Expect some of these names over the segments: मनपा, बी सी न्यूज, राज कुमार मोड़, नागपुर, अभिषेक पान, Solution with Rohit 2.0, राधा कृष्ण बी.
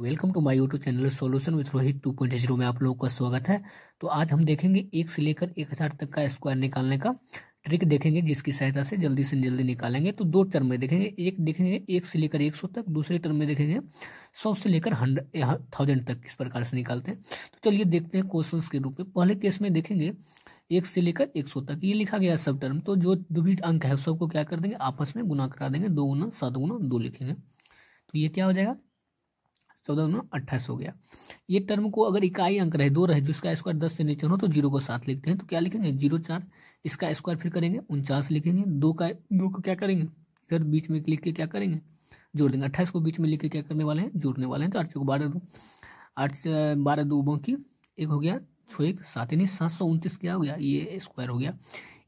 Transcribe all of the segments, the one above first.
Welcome to my YouTube channel solution with Rohit 2.0 में आप लोगों का स्वागत है। तो आज हम देखेंगे 1 से लेकर 1000 तक का स्क्वायर निकालने का ट्रिक देखेंगे, जिसकी सहायता से जल्दी निकालेंगे। तो दो टर्म में देखेंगे, एक देखेंगे 1 से लेकर 100 तक, दूसरे टर्म में देखेंगे 100 से लेकर 1000 तक किस प्रकार से निकालते हैं। तो चलिए देखते हैं क्वेश्चन के रूप में। पहले केस में देखेंगे 1 से लेकर 100 तक ये लिखा गया सब टर्म। तो जो भी अंक है सबको क्या कर देंगे, आपस में गुना करा देंगे। 2 गुना 7 गुना 2 लिखेंगे तो ये क्या हो जाएगा, 14 गुना 28 हो गया। ये टर्म को अगर इकाई अंक रहे, 2 रहे, जिसका स्क्वायर 10 से नीचे हो तो 0 को 7 लिखते हैं। तो क्या लिखेंगे, 0 4। इसका स्क्वायर फिर करेंगे 49 लिखेंगे। 2 को क्या करेंगे, इधर बीच में लिख के क्या करेंगे, जोड़ देंगे। 28 को बीच में लिख के क्या करने वाले हैं, जोड़ने वाले हैं। तो 8 को 12 2 1 हो गया, 6 1 7 यानी 729 क्या हो गया, ये स्क्वायर हो गया।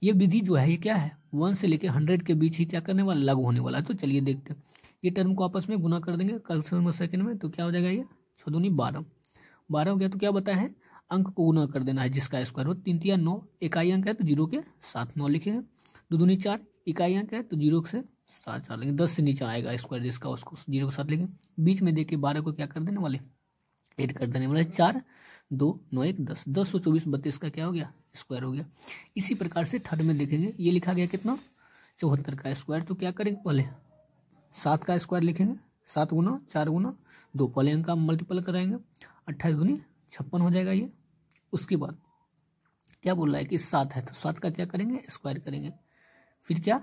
ये विधि जो है ये क्या है, 1 से लेकर 100 के बीच ही क्या करने वाला, लागू होने वाला है। तो चलिए देखते हैं, ये टर्म को आपस में गुना कर देंगे कल सेकंड में। तो क्या हो जाएगा, ये 6 दूनी 12 12 हो गया। तो क्या बताया है, अंक को गुना कर देना है जिसका स्क्वायर हो। 3 3 9 इकाई अंक है तो 0 के 7 9 लिखेंगे। 2 दूनी 4 इकाई अंक है तो 0 से 7 4 लेंगे। 10 से नीचे आएगा स्क्वायर जिसका, उसको 0 के 7 लेंगे। बीच में देखिए 12 को क्या कर देने वाले, 8 कर देने वाले। 4 2 9 1 10 10 और 24 32 का क्या हो गया, स्क्वायर हो गया। इसी प्रकार से थर्ड में देखेंगे, ये लिखा गया कितना, 74 का स्क्वायर। तो क्या करेंगे, पहले 7 का स्क्वायर लिखेंगे, 7 गुना 4 गुना 2 पहले अंक का मल्टीपल कराएंगे। 28 दूनी 56 हो जाएगा ये। उसके बाद क्या बोल रहा है कि 7 है तो 7 का क्या करेंगे, स्क्वायर करेंगे। फिर क्या,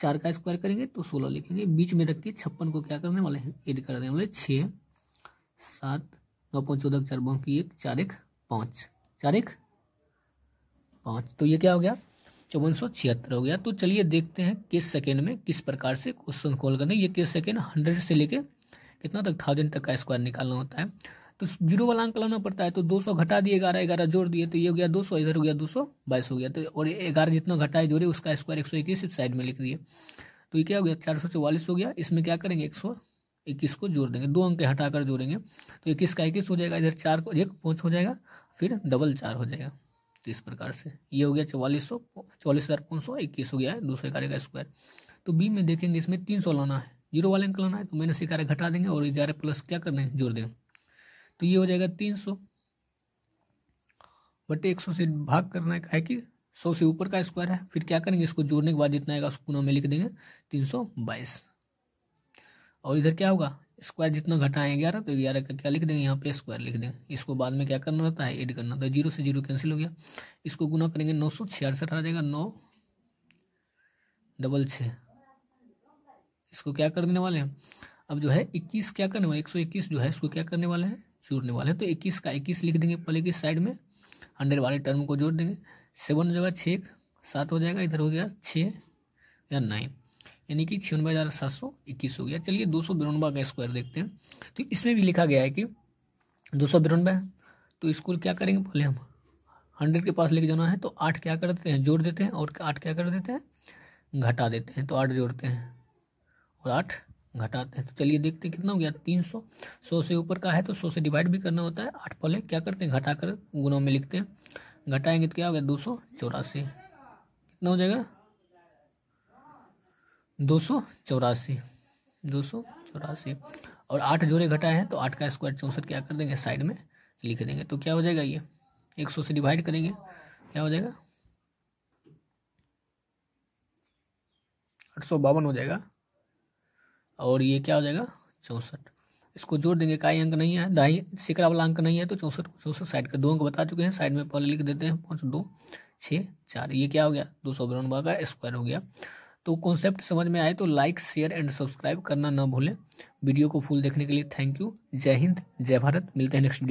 4 का स्क्वायर करेंगे तो 16 लिखेंगे। बीच में रख के 56 को क्या करने वाले हैं, एड कर देने वाले। 6 7 9 5 14 4 5 4 1 5 तो ये क्या हो गया, 5476 हो गया। तो चलिए देखते हैं केस सेकेंड में किस प्रकार से क्वेश्चन कॉल करना। ये केस सेकेंड 100 से लेके कितना तक, 1000 तक का स्क्वायर निकालना होता है। तो 0 वाला अंक लाना पड़ता है। तो 200 घटा दिए 11 11 जोड़ दिए तो ये हो गया 200, इधर हो गया 222 हो गया। तो और 11 जितना घटाए जोड़े उसका स्क्वायर 121 साइड में लिख दिए। तो ये क्या हो गया, 444 हो गया। इसमें क्या करेंगे, 121 को जोड़ देंगे, 2 अंक हटाकर जोड़ेंगे। तो 21 का 21 हो जाएगा, इधर 4 को 1 हो जाएगा, फिर 4 हो जाएगा। तो इस प्रकार से ये हो गया 44,521 हो गया है 211 का स्क्वायर। तो बी में देखेंगे, इसमें 300 लाना है, 0 वाले अंक लाना है। तो -11 घटा देंगे और 11 प्लस क्या कर देंगे, जोड़ देंगे। तो ये हो जाएगा 300/100 से भाग करना है कि 100 से ऊपर का स्क्वायर है। फिर क्या करेंगे, इसको जोड़ने के बाद जितना आएगा उसको गुणा में लिख देंगे, 322। और इधर क्या होगा, स्क्वायर जितना घटाएं 11 तो 11 का क्या लिख देंगे, यहाँ पे स्क्वायर लिख देंगे। इसको बाद में क्या करना होता है, ऐड करना होता है। 0 से 0 कैंसिल हो गया। इसको गुना करेंगे, 966 आ जाएगा, 9 डबल 6 इसको क्या कर देने वाले हैं। अब जो है 21 क्या करने वाले, 121 जो है इसको क्या करने वाले हैं, जोड़ने वाले हैं। तो 21 का 21 लिख देंगे, पहले की साइड में 100 वाले टर्म को जोड़ देंगे। 7 हो जाएगा, 6 7 हो जाएगा, इधर हो गया 6 या 9 यानी कि 96721 हो गया। चलिए 292 का स्क्वायर देखते हैं। तो इसमें भी लिखा गया है कि 292 है। तो इसको क्या करेंगे, पहले हम 100 के पास लेके जाना है। तो 8 क्या कर देते हैं, जोड़ देते हैं। और 8 क्या कर देते हैं, घटा देते हैं। तो 8 जोड़ते हैं और 8 घटाते हैं। तो चलिए देखते हैं कितना हो गया, 300। 100 से ऊपर का है तो 100 से डिवाइड भी करना होता है। 8 पहले क्या करते हैं, घटा कर गुना में लिखते हैं। घटाएंगे तो क्या हो गया, 284 कितना हो जाएगा, 284। और 8 जोड़े घटाए हैं तो 8 का स्क्वायर 64 क्या कर देंगे, साइड में लिख देंगे। तो क्या हो जाएगा, ये 100 से डिवाइड करेंगे, क्या हो जाएगा, 852 हो जाएगा। और ये क्या हो जाएगा, 64। इसको जोड़ देंगे, इकाई अंक नहीं है, दाई सिकरा वाला अंक नहीं है। तो 64 साइड कर, 2 अंक बता चुके हैं, साइड में पहले लिख देते हैं 5 2 6 4। ये क्या हो गया, 292 का स्क्वायर हो गया। तो कॉन्सेप्ट समझ में आए तो लाइक शेयर एंड सब्सक्राइब करना ना भूलें। वीडियो को फुल देखने के लिए थैंक यू। जय हिंद, जय भारत। मिलते हैं नेक्स्ट वीडियो।